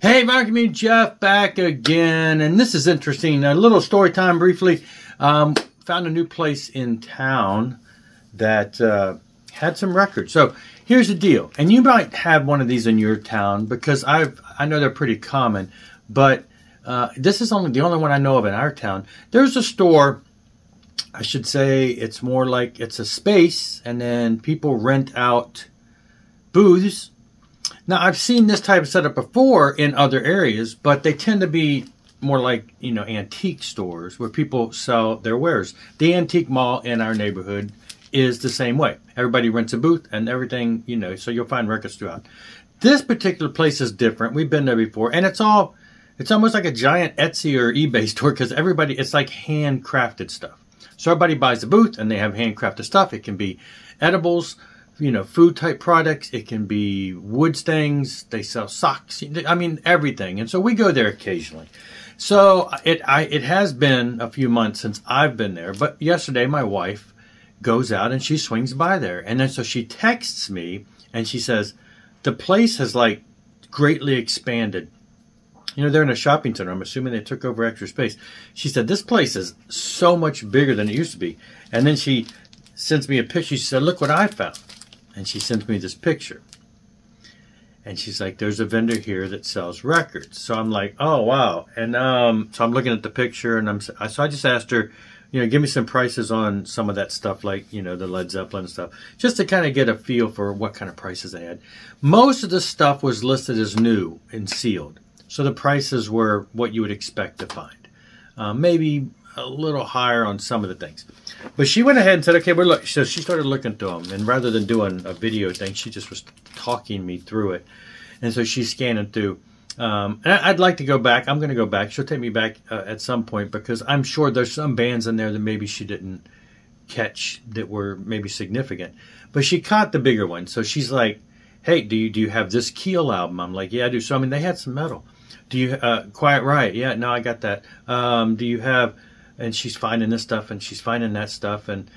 Hey, Mark, me, Jeff, back again, and this is interesting. A little story time briefly. Found a new place in town that had some records. So here's the deal, and you might have one of these in your town because I know they're pretty common, but this is only the only one I know of in our town. There's a store. I should say it's more like it's a space, and then people rent out booths. Now, I've seen this type of setup before in other areas, but they tend to be more like, you know, antique stores where people sell their wares. The antique mall in our neighborhood is the same way. Everybody rents a booth and everything, you know, so you'll find records throughout. This particular place is different. We've been there before, and it's almost like a giant Etsy or eBay store because everybody, it's like handcrafted stuff. So everybody buys the booth and they have handcrafted stuff. It can be edibles, you know, food type products. It can be wood things. They sell socks. I mean, everything. And so we go there occasionally. So it has been a few months since I've been there. But yesterday my wife goes out and she swings by there. And then so she texts me and she says, the place has like greatly expanded. You know, they're in a shopping center. I'm assuming they took over extra space. She said, this place is so much bigger than it used to be. And then she sends me a picture. She said, look what I found. And she sends me this picture. And she's like, there's a vendor here that sells records. So I'm like, oh, wow. And so I'm looking at the picture. And so I just asked her, you know, give me some prices on some of that stuff, like, you know, the Led Zeppelin stuff, just to kind of get a feel for what kind of prices they had. Most of the stuff was listed as new and sealed. So the prices were what you would expect to find. Maybe a little higher on some of the things. But she went ahead and said, okay, well, look. So she started looking through them. And rather than doing a video thing, she just was talking me through it. And so she's scanning through. And I'd like to go back. I'm going to go back. She'll take me back at some point because I'm sure there's some bands in there that maybe she didn't catch that were maybe significant. But she caught the bigger one. So she's like, hey, do you have this Keel album? I'm like, yeah, I do. So, I mean, they had some metal. Do you, Quiet Riot? Yeah, no, I got that. Do you have, and she's finding this stuff and she's finding that stuff and,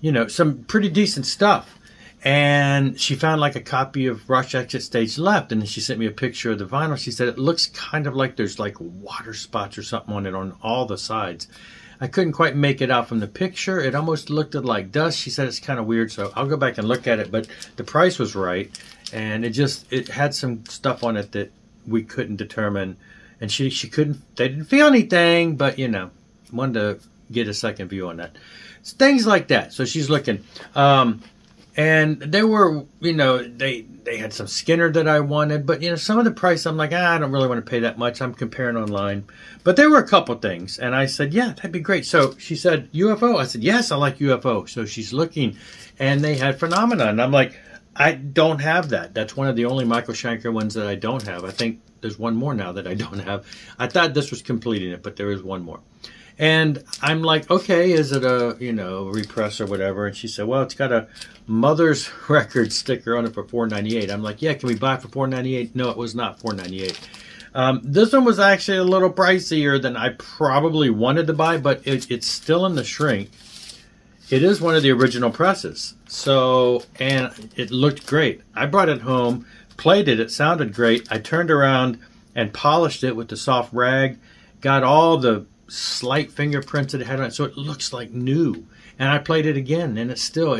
you know, some pretty decent stuff. And she found like a copy of Rush, Exit Stage Left. And then she sent me a picture of the vinyl. She said, it looks kind of like there's like water spots or something on it on all the sides. I couldn't quite make it out from the picture. It almost looked like dust. She said it's kind of weird, so I'll go back and look at it. But the price was right, and it had some stuff on it that we couldn't determine, and she couldn't. They didn't feel anything, but you know, wanted to get a second view on that. It's things like that. So she's looking, and they were, you know, they had some Skinner that I wanted, but you know, some of the price I'm like, ah, I don't really want to pay that much. I'm comparing online, but there were a couple things, and I said, yeah, that'd be great. So she said UFO. I said, yes, I like UFO. So she's looking, and they had Phenomenon. And I'm like, I don't have that. That's one of the only Michael Schenker ones that I don't have. I think there's one more now that I don't have. I thought this was completing it, but there is one more. And I'm like, okay, is it a, you know, repress or whatever? And she said, well, it's got a Mother's Record sticker on it for $4.98. I'm like, yeah, can we buy it for $4.98? No, it was not $4.98. This one was actually a little pricier than I probably wanted to buy, but it's still in the shrink. It is one of the original presses, so, and it looked great. I brought it home, played it, it sounded great. I turned around and polished it with the soft rag, got all the slight fingerprints that it had on it, so it looks like new. And I played it again, and it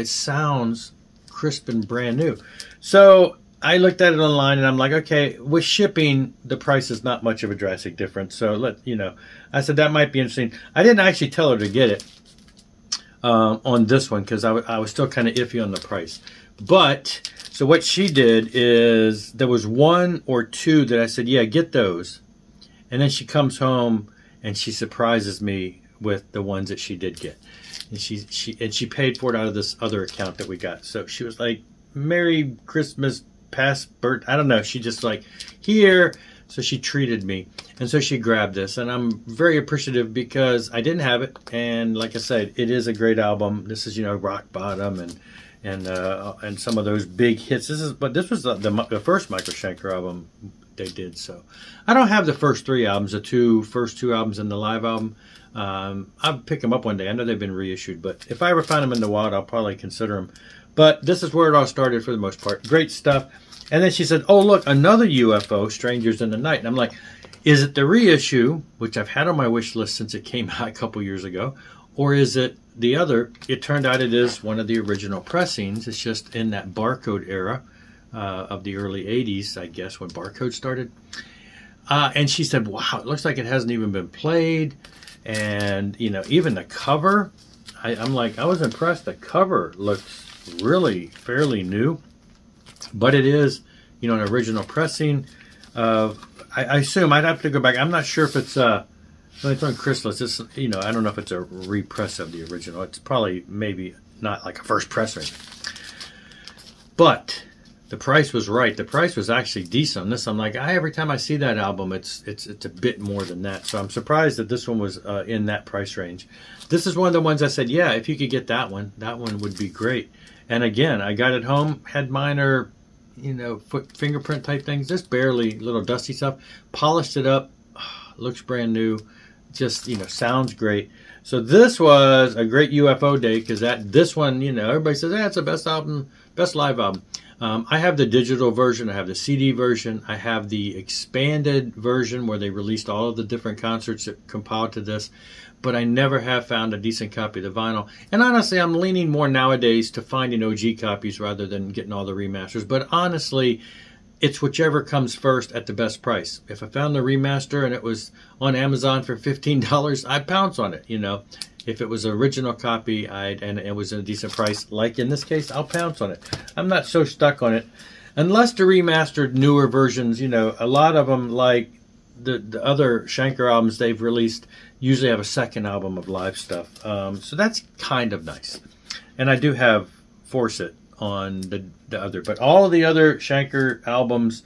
sounds crisp and brand new. So I looked at it online, and I'm like, okay, with shipping, the price is not much of a drastic difference. So, you know, I said that might be interesting. I didn't actually tell her to get it. On this one, because I was still kind of iffy on the price. But so what she did is there was one or two that I said, yeah, get those. And then she comes home and she surprises me with the ones that she did get. And she paid for it out of this other account that we got. So she was like, Merry Christmas, past birth. I don't know. She just like, here. So she treated me, and so she grabbed this, and I'm very appreciative because I didn't have it, and like I said, it is a great album. This is, you know, Rock Bottom and some of those big hits. This was the first Michael Schenker album they did. So I don't have the first three albums, the first two albums and the live album. I'll pick them up one day. I know they've been reissued, but if I ever find them in the wild, I'll probably consider them. But this is where it all started for the most part. Great stuff. And then she said, oh, look, another UFO, Strangers in the Night. And I'm like, is it the reissue, which I've had on my wish list since it came out a couple years ago, or is it the other? It turned out it is one of the original pressings. It's just in that barcode era of the early 80s, I guess, when barcode started. And she said, wow, it looks like it hasn't even been played. And, you know, even the cover, I'm like, I was impressed. The cover looks really fairly new, but it is, you know, an original pressing of, I assume, I'd have to go back. I'm not sure if it's it's on Chrysalis. It's, you know, I don't know if it's a repress of the original. It's probably maybe not like a first press or anything. But the price was right. The price was actually decent on this. I'm like, every time I see that album, it's a bit more than that. So I'm surprised that this one was in that price range. This is one of the ones I said, yeah, if you could get that one would be great. And again, I got it home, had minor, you know, fingerprint type things, just barely little dusty stuff. Polished it up, looks brand new, just, you know, sounds great. So this was a great UFO day, because this one, you know, everybody says, it's the best album, best live album. I have the digital version, I have the CD version, I have the expanded version where they released all of the different concerts that compiled to this. But I never have found a decent copy of the vinyl. And honestly, I'm leaning more nowadays to finding OG copies rather than getting all the remasters. But honestly, it's whichever comes first at the best price. If I found the remaster and it was on Amazon for $15, I'd pounce on it, you know. If it was an original copy and it was at a decent price, like in this case, I'll pounce on it. I'm not so stuck on it. Unless the remastered newer versions, you know, a lot of them, like the other Schenker albums they've released, usually have a second album of live stuff. So that's kind of nice. And I do have Forsyth on the other. But all of the other Schenker albums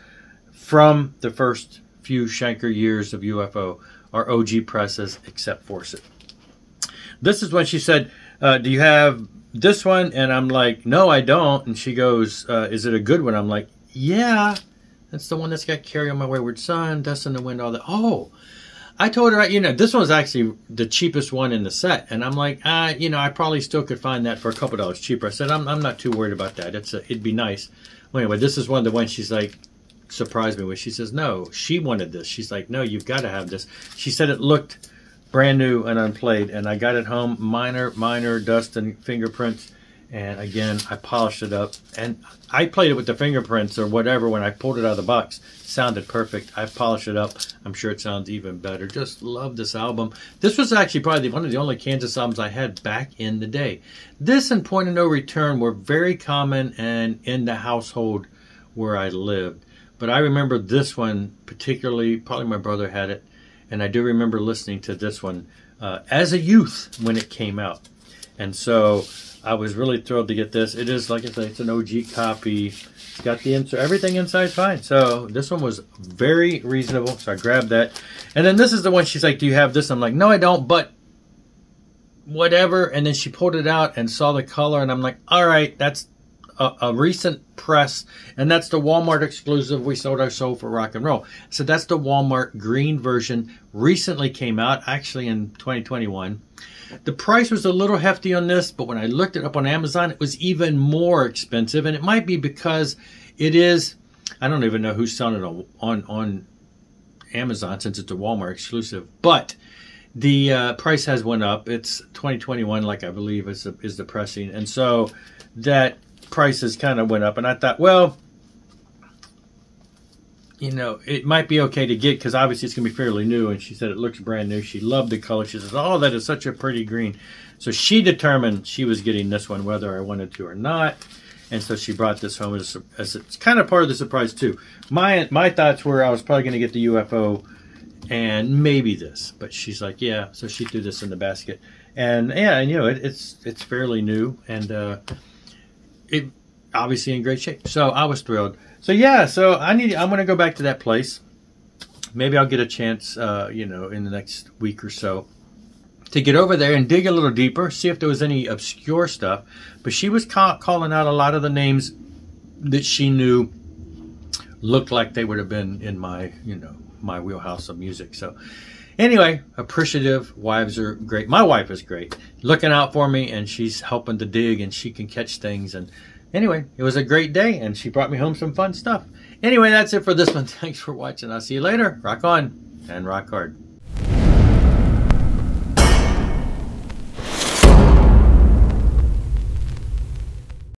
from the first few Schenker years of UFO are OG presses except Forsyth. This is when she said, do you have this one? And I'm like, no, I don't. And she goes, is it a good one? I'm like, yeah. That's the one that's got Carry On My Wayward Son, Dust in the Wind, all that. Oh, I told her, you know, this one was actually the cheapest one in the set. And I'm like, you know, I probably still could find that for a couple dollars cheaper. I said, I'm not too worried about that. It'd be nice. Well, anyway, this is one of the ones she's like, surprised me with. She says, no, she wanted this. She's like, no, you've got to have this. She said it looked brand new and unplayed. And I got it home, minor dust and fingerprints. And again, I polished it up. And I played it with the fingerprints or whatever when I pulled it out of the box. Sounded perfect. I polished it up. I'm sure it sounds even better. Just love this album. This was actually probably one of the only Kansas albums I had back in the day. This and Point of No Return were very common and in the household where I lived. But I remember this one particularly. Probably my brother had it. And I do remember listening to this one as a youth when it came out. And so I was really thrilled to get this. It is, like I said, it's an OG copy. It's got the insert. Everything inside's fine. So this one was very reasonable. So I grabbed that. And then this is the one she's like, do you have this? I'm like, no, I don't, but whatever. And then she pulled it out and saw the color. And I'm like, all right, that's a recent press. And that's the Walmart exclusive, We Sold Our Soul For Rock N Roll. So that's the Walmart green version. Recently came out, actually in 2021. The price was a little hefty on this, but when I looked it up on Amazon, it was even more expensive. And it might be because it is, I don't even know who's selling it on Amazon since it's a Walmart exclusive. But the price has went up. It's 2021, like I believe, is the pressing. And so that price has kind of went up. And I thought, well, you know, it might be okay to get because obviously it's going to be fairly new. And she said it looks brand new. She loved the color. She says, oh, that is such a pretty green. So she determined she was getting this one whether I wanted to or not. And so she brought this home as it's kind of part of the surprise too. My thoughts were I was probably going to get the UFO and maybe this. But she's like, yeah. So she threw this in the basket. And, yeah, and you know, it's fairly new. And it obviously in great shape. So I was thrilled. So yeah, so I'm going to go back to that place. Maybe I'll get a chance, you know, in the next week or so to get over there and dig a little deeper, see if there was any obscure stuff. But she was calling out a lot of the names that she knew looked like they would have been in my, you know, my wheelhouse of music. So anyway, appreciative. Wives are great. My wife is great, looking out for me, and she's helping to dig, and she can catch things and Anyway, it was a great day, and she brought me home some fun stuff. Anyway, that's it for this one. Thanks for watching. I'll see you later. Rock on and rock hard.